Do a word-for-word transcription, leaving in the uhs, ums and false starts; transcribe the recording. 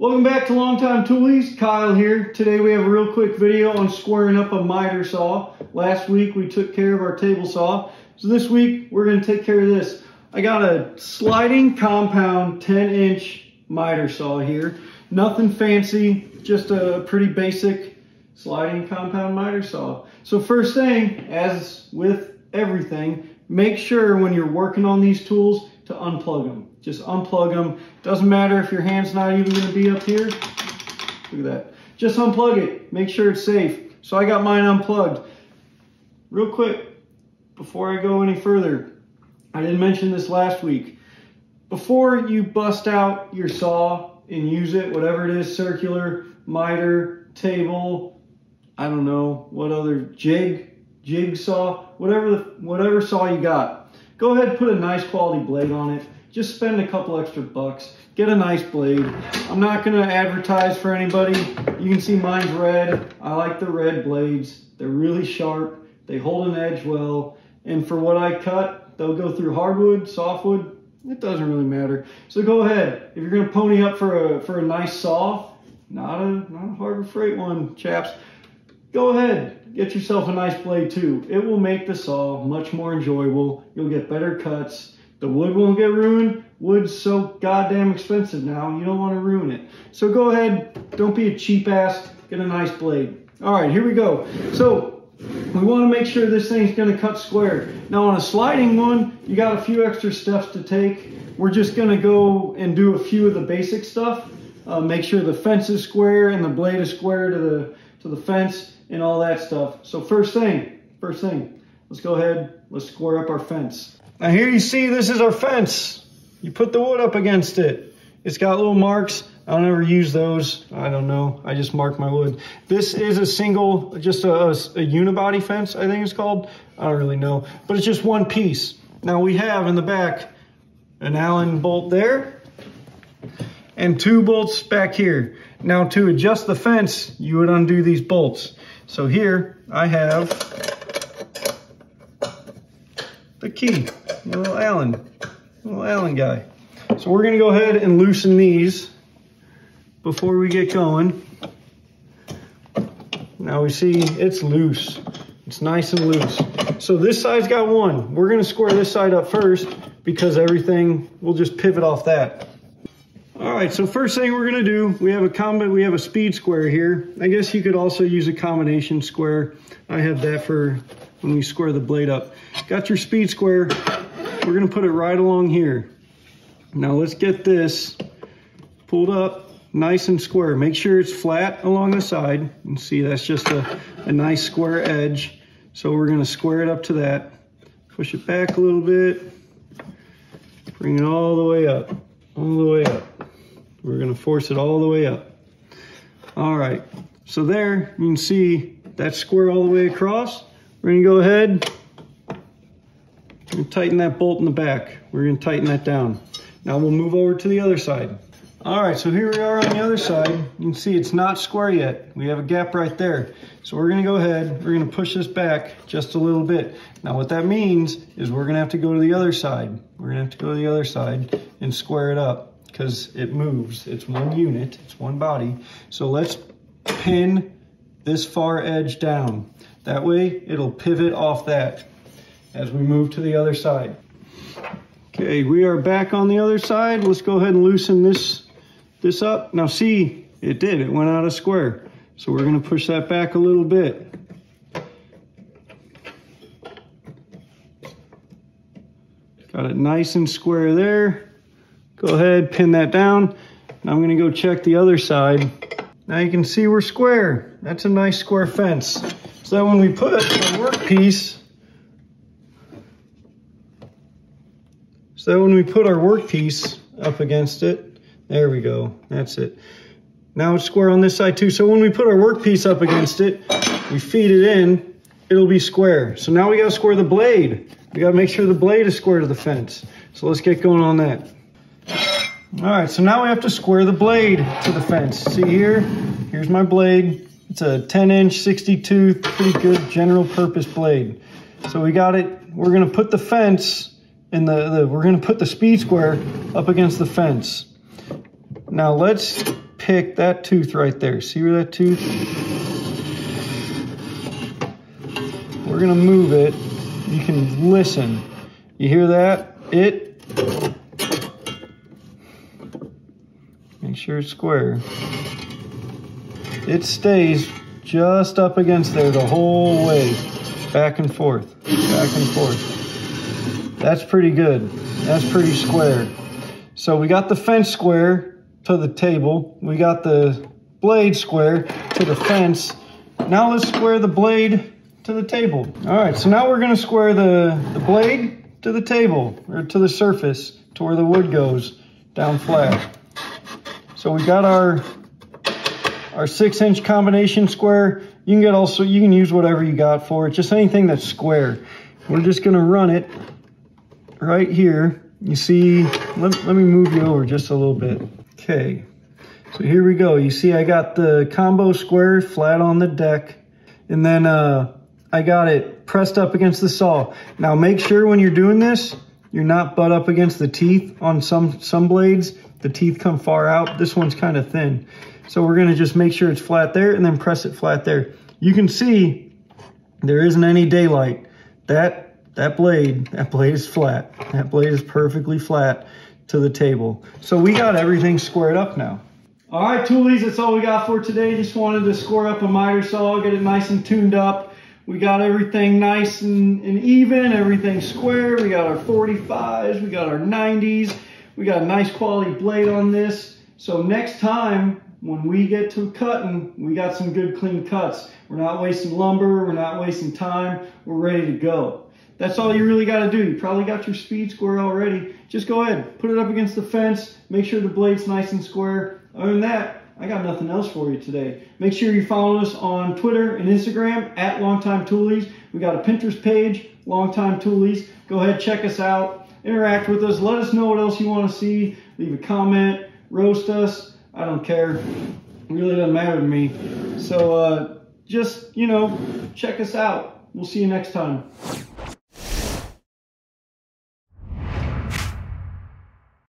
Welcome back to Longtime Toolies. Kyle here. Today we have a real quick video on squaring up a miter saw. Last week we took care of our table saw. So this week we're going to take care of this. I got a sliding compound ten inch miter saw here. Nothing fancy, just a pretty basic sliding compound miter saw. So first thing, as with everything, make sure when you're working on these tools to unplug them. Just unplug them. Doesn't matter if your hand's not even going to be up here. Look at that. Just unplug it. Make sure it's safe. So I got mine unplugged. Real quick, before I go any further, I didn't mention this last week. Before you bust out your saw and use it, whatever it is, circular, miter, table, I don't know, what other, jig, jig saw, whatever, the, whatever saw you got, go ahead and put a nice quality blade on it. Just spend a couple extra bucks, get a nice blade. I'm not gonna advertise for anybody. You can see mine's red. I like the red blades. They're really sharp. They hold an edge well. And for what I cut, they'll go through hardwood, softwood. It doesn't really matter. So go ahead. If you're gonna pony up for a, for a nice saw, not a, not a hardwood freight one, chaps, go ahead, get yourself a nice blade too. It will make the saw much more enjoyable. You'll get better cuts. The wood won't get ruined. Wood's so goddamn expensive now, you don't want to ruin it. So go ahead, don't be a cheap ass, get a nice blade. All right, here we go. So we want to make sure this thing's going to cut square. Now on a sliding one, you got a few extra steps to take. We're just going to go and do a few of the basic stuff. Uh, make sure the fence is square and the blade is square to the, to the fence and all that stuff. So first thing, first thing, let's go ahead, let's square up our fence. Now here you see this is our fence. You put the wood up against it. It's got little marks. I don't ever use those. I don't know. I just mark my wood. This is a single, just a, a, a unibody fence, I think it's called. I don't really know, but it's just one piece. Now we have in the back an Allen bolt there and two bolts back here. Now to adjust the fence, you would undo these bolts. So here I have the key. Little Allen, little Allen guy. So we're gonna go ahead and loosen these before we get going. Now we see it's loose. It's nice and loose. So this side's got one. We're gonna square this side up first because everything will just pivot off that. All right, so first thing we're gonna do, we have a combi, we have a speed square here. I guess you could also use a combination square. I have that for when we square the blade up. Got your speed square. We're gonna put it right along here. Now let's get this pulled up nice and square. Make sure it's flat along the side. You can see that's just a, a nice square edge. So we're gonna square it up to that. Push it back a little bit. Bring it all the way up, all the way up. We're gonna force it all the way up. All right, so there you can see that's square all the way across. We're gonna go ahead and tighten that bolt in the back. We're gonna tighten that down. Now we'll move over to the other side. All right, so here we are on the other side. You can see it's not square yet. We have a gap right there. So we're gonna go ahead, we're gonna push this back just a little bit. Now what that means is we're gonna have to go to the other side. We're gonna have to go to the other side and square it up because it moves. It's one unit, it's one body. So let's pin this far edge down. That way it'll pivot off that as we move to the other side. Okay, we are back on the other side. Let's go ahead and loosen this, this up. Now see, it did, it went out of square. So we're gonna push that back a little bit. Got it nice and square there. Go ahead, pin that down. Now I'm gonna go check the other side. Now you can see we're square. That's a nice square fence. So that when we put our work piece, so that when we put our work piece up against it, there we go, that's it. Now it's square on this side too. So when we put our work piece up against it, we feed it in, it'll be square. So now we gotta square the blade. We gotta make sure the blade is square to the fence. So let's get going on that. All right, so now we have to square the blade to the fence. See here, here's my blade. It's a ten inch, sixty-two, pretty good general purpose blade. So we got it, we're gonna put the fence in the, the, we're gonna put the speed square up against the fence. Now let's pick that tooth right there. See where that tooth? We're gonna move it. You can listen. You hear that? It. Make sure it's square. It stays just up against there the whole way. Back and forth, back and forth. That's pretty good. That's pretty square. So we got the fence square to the table. We got the blade square to the fence. Now let's square the blade to the table. All right, so now we're gonna square the, the blade to the table, or to the surface, to where the wood goes down flat. So we got our our six inch combination square. You can get also, you can use whatever you got for it, just anything that's square. We're just gonna run it right here. You see, let, let me move you over just a little bit. Okay, so here we go. You see I got the combo square flat on the deck, and then uh, I got it pressed up against the saw. Now make sure when you're doing this, you're not butt up against the teeth. On some, some blades, the teeth come far out. This one's kind of thin. So we're gonna just make sure it's flat there and then press it flat there. You can see there isn't any daylight. That, that blade, that blade is flat. That blade is perfectly flat to the table. So we got everything squared up now. All right, Toolies, that's all we got for today. Just wanted to square up a miter saw, get it nice and tuned up. We got everything nice and, and even, everything square. We got our forty-fives, we got our nineties. We got a nice quality blade on this. So next time, when we get to cutting, we got some good clean cuts. We're not wasting lumber, we're not wasting time, we're ready to go. That's all you really gotta do. You probably got your speed square already. Just go ahead, put it up against the fence, make sure the blade's nice and square. Other than that, I got nothing else for you today. Make sure you follow us on Twitter and Instagram, at Longtime Toolies. We got a Pinterest page, Longtime Toolies. Go ahead, check us out, interact with us, let us know what else you wanna see, leave a comment, roast us, I don't care. It really doesn't matter to me. So uh, just, you know, check us out. We'll see you next time.